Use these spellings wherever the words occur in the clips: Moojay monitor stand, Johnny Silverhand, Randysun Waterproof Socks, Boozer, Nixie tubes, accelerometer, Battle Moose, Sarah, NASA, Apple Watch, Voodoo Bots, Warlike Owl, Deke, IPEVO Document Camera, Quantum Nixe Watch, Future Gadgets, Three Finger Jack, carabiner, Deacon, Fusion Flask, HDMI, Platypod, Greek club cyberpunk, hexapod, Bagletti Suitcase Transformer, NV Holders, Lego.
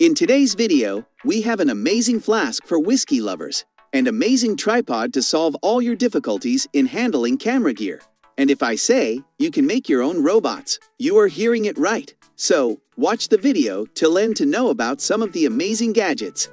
In today's video, we have an amazing flask for whiskey lovers, an amazing tripod to solve all your difficulties in handling camera gear. And if I say, you can make your own robots, you are hearing it right. So, watch the video till end to know about some of the amazing gadgets.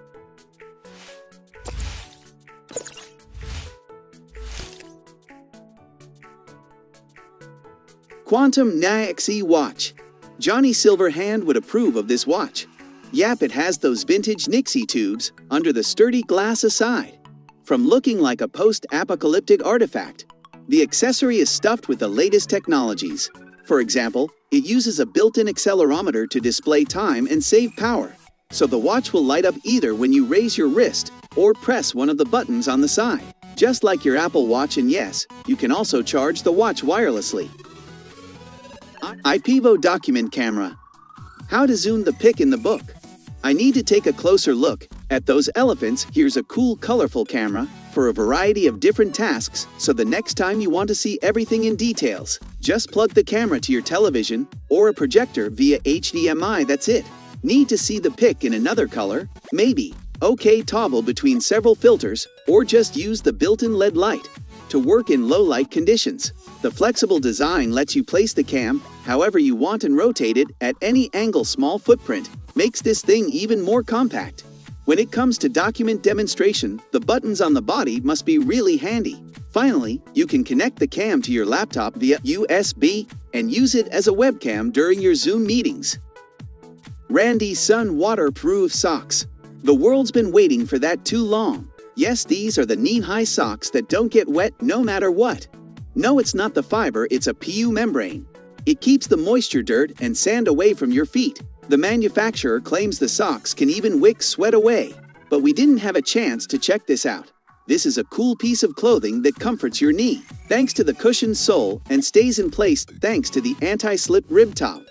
Quantum Nixe Watch. Johnny Silverhand would approve of this watch. Yep, it has those vintage Nixie tubes under the sturdy glass aside. From looking like a post-apocalyptic artifact, the accessory is stuffed with the latest technologies. For example, it uses a built-in accelerometer to display time and save power, so the watch will light up either when you raise your wrist or press one of the buttons on the side. Just like your Apple Watch, and yes, you can also charge the watch wirelessly. IPEVO Document Camera. How to zoom the pic in the book. I need to take a closer look at those elephants. Here's a cool, colorful camera for a variety of different tasks, so the next time you want to see everything in details, just plug the camera to your television or a projector via HDMI, that's it. Need to see the pic in another color? Maybe. Okay, toggle between several filters or just use the built-in LED light to work in low light conditions. The flexible design lets you place the cam however you want and rotate it at any angle. Small footprint makes this thing even more compact. When it comes to document demonstration, the buttons on the body must be really handy. Finally, you can connect the cam to your laptop via USB and use it as a webcam during your Zoom meetings. Randysun Waterproof Socks. The world's been waiting for that too long. Yes, these are the knee-high socks that don't get wet no matter what. No, it's not the fiber, it's a PU membrane. It keeps the moisture, dirt, and sand away from your feet. The manufacturer claims the socks can even wick sweat away, but we didn't have a chance to check this out. This is a cool piece of clothing that comforts your knee, thanks to the cushioned sole, and stays in place thanks to the anti-slip rib top.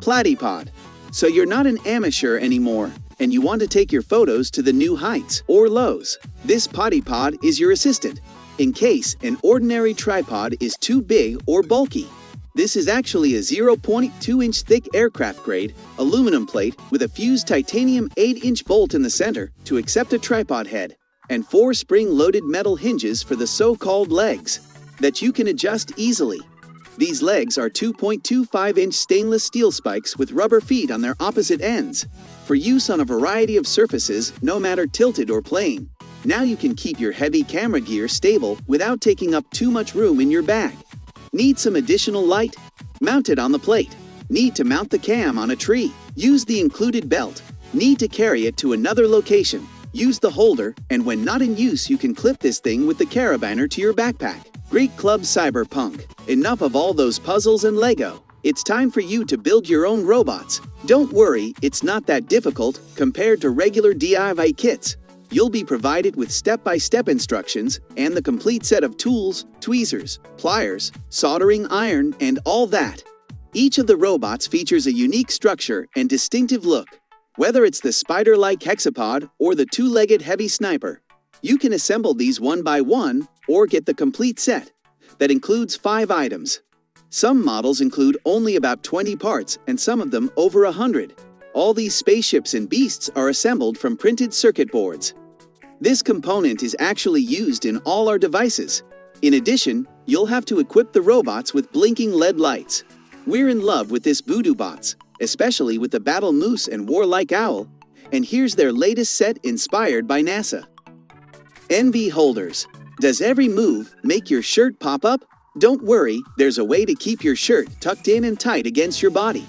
Platypod. So you're not an amateur anymore, and you want to take your photos to the new heights or lows. This Platypod is your assistant, in case an ordinary tripod is too big or bulky. This is actually a 0.2-inch thick aircraft-grade aluminum plate with a fused titanium 8-inch bolt in the center to accept a tripod head, and 4 spring-loaded metal hinges for the so-called legs that you can adjust easily. These legs are 2.25-inch stainless steel spikes with rubber feet on their opposite ends, for use on a variety of surfaces, no matter tilted or plain. Now you can keep your heavy camera gear stable without taking up too much room in your bag. Need some additional light? Mount it on the plate. Need to mount the cam on a tree? Use the included belt. Need to carry it to another location? Use the holder, and when not in use you can clip this thing with the carabiner to your backpack. Greek Club Cyberpunk. Enough of all those puzzles and Lego. It's time for you to build your own robots. Don't worry, it's not that difficult compared to regular DIY kits. You'll be provided with step-by-step instructions and the complete set of tools, tweezers, pliers, soldering iron, and all that. Each of the robots features a unique structure and distinctive look. Whether it's the spider-like hexapod or the two-legged heavy sniper, you can assemble these one by one or get the complete set that includes 5 items. Some models include only about 20 parts and some of them over 100. All these spaceships and beasts are assembled from printed circuit boards. This component is actually used in all our devices. In addition, you'll have to equip the robots with blinking LED lights. We're in love with this Voodoo Bots, especially with the Battle Moose and Warlike Owl, and here's their latest set inspired by NASA. NV Holders. Does every move make your shirt pop up? Don't worry, there's a way to keep your shirt tucked in and tight against your body.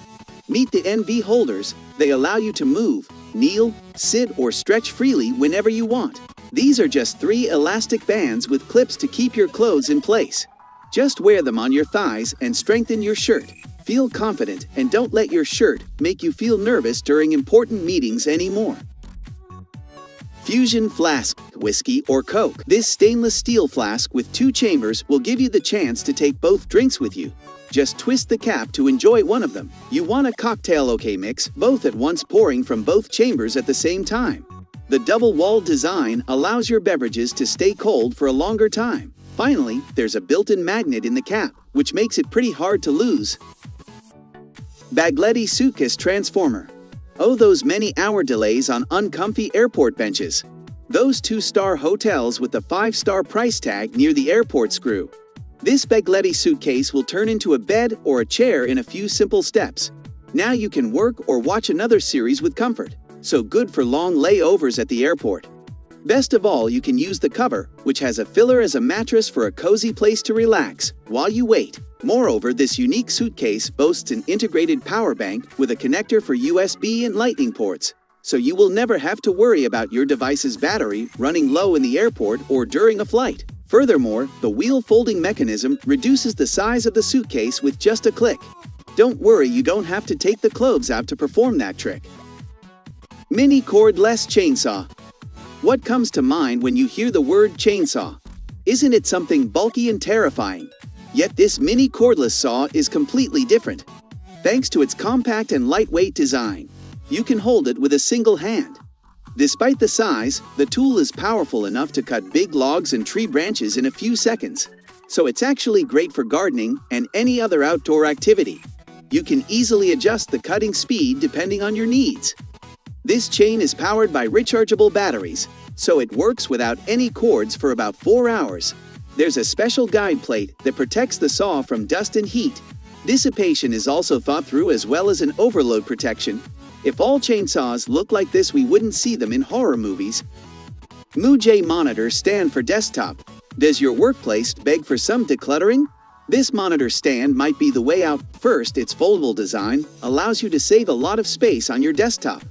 Meet the NV Holders. They allow you to move, kneel, sit, or stretch freely whenever you want. These are just 3 elastic bands with clips to keep your clothes in place. Just wear them on your thighs and strengthen your shirt. Feel confident and don't let your shirt make you feel nervous during important meetings anymore. Fusion Flask. Whiskey or Coke. This stainless steel flask with 2 chambers will give you the chance to take both drinks with you. Just twist the cap to enjoy one of them. You want a cocktail, okay, mix both at once, pouring from both chambers at the same time. The double-walled design allows your beverages to stay cold for a longer time. Finally, there's a built-in magnet in the cap, which makes it pretty hard to lose. Bagletti Suitcase Transformer. Oh, those many hour delays on uncomfy airport benches. Those 2-star hotels with the 5-star price tag near the airport screw. This Bagletti suitcase will turn into a bed or a chair in a few simple steps. Now you can work or watch another series with comfort, so good for long layovers at the airport. Best of all, you can use the cover, which has a filler as a mattress for a cozy place to relax while you wait. Moreover, this unique suitcase boasts an integrated power bank with a connector for USB and lightning ports, so you will never have to worry about your device's battery running low in the airport or during a flight. Furthermore, the wheel folding mechanism reduces the size of the suitcase with just a click. Don't worry, you don't have to take the clothes out to perform that trick. Mini cordless chainsaw. What comes to mind when you hear the word chainsaw? Isn't it something bulky and terrifying? Yet this mini cordless saw is completely different. Thanks to its compact and lightweight design, you can hold it with a single hand. Despite the size, the tool is powerful enough to cut big logs and tree branches in a few seconds. So it's actually great for gardening and any other outdoor activity. You can easily adjust the cutting speed depending on your needs. This chain is powered by rechargeable batteries, so it works without any cords for about 4 hours. There's a special guide plate that protects the saw from dust and heat. Dissipation is also thought through, as well as an overload protection. If all chainsaws looked like this, we wouldn't see them in horror movies. Moojay monitor stand for desktop. Does your workplace beg for some decluttering? This monitor stand might be the way out. First, its foldable design allows you to save a lot of space on your desktop.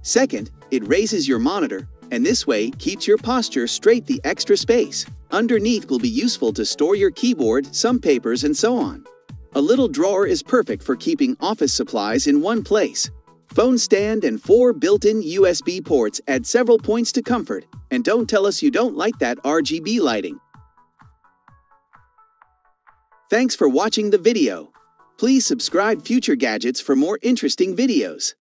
Second, it raises your monitor, and this way keeps your posture straight the extra space. Underneath will be useful to store your keyboard, some papers, and so on. A little drawer is perfect for keeping office supplies in one place. Phone stand and 4 built-in USB ports add several points to comfort, and don't tell us you don't like that RGB lighting. Thanks for watching the video. Please subscribe Future Gadgets for more interesting videos.